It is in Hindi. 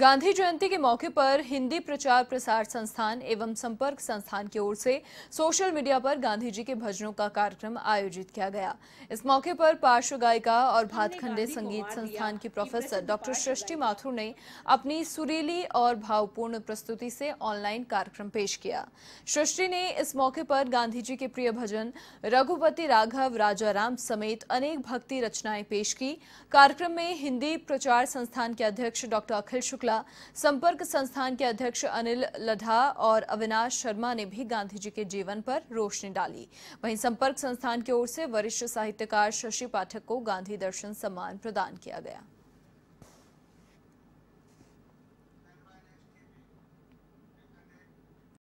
गांधी जयंती के मौके पर हिंदी प्रचार प्रसार संस्थान एवं संपर्क संस्थान की ओर से सोशल मीडिया पर गांधी जी के भजनों का कार्यक्रम आयोजित किया गया। इस मौके पर पार्श्व गायिका और भातखंडे संगीत संस्थान की प्रोफेसर डॉ सृष्टि माथुर ने अपनी सुरीली और भावपूर्ण प्रस्तुति से ऑनलाइन कार्यक्रम पेश किया। सृष्टि ने इस मौके पर गांधी जी के प्रिय भजन रघुपति राघव राजा राम समेत अनेक भक्ति रचनाएं पेश की। कार्यक्रम में हिंदी प्रचार संस्थान के अध्यक्ष डॉ अखिल, संपर्क संस्थान के अध्यक्ष अनिल लढ़ा और अविनाश शर्मा ने भी गांधी जी के जीवन पर रोशनी डाली। वहीं संपर्क संस्थान की ओर से वरिष्ठ साहित्यकार शशि पाठक को गांधी दर्शन सम्मान प्रदान किया गया।